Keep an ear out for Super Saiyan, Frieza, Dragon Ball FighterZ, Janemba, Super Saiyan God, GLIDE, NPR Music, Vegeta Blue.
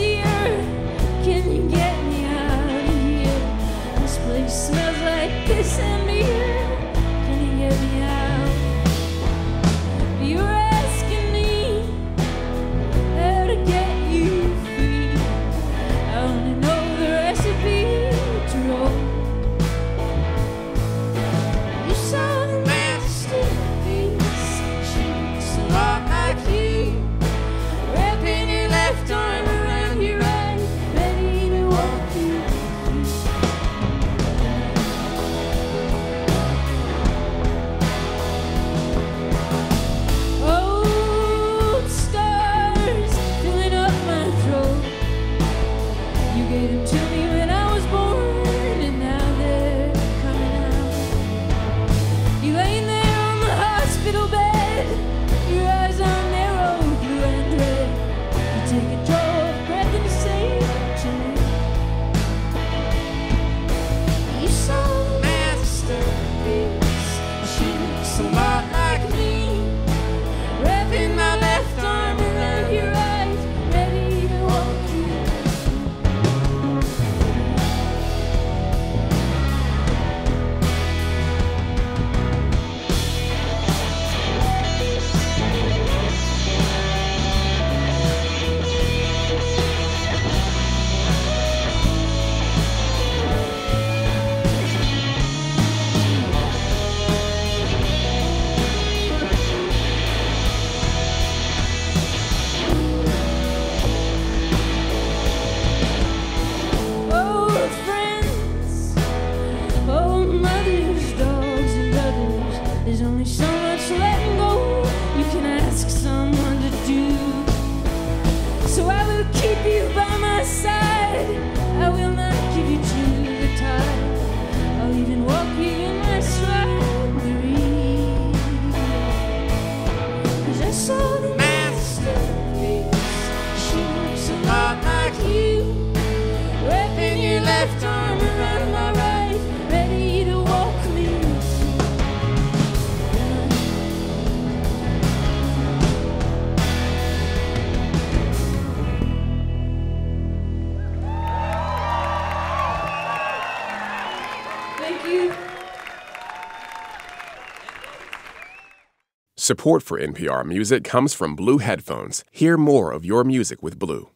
easier. Can you get me out of here? This place smells like piss and beer. Can you get me out? You were asking me how to get you free. I only know the recipe to roll. You saw the masterpiece. She looks a lot like you. Wrapping your left arm around your right. Support for NPR Music comes from Blue Headphones. Hear more of your music with Blue.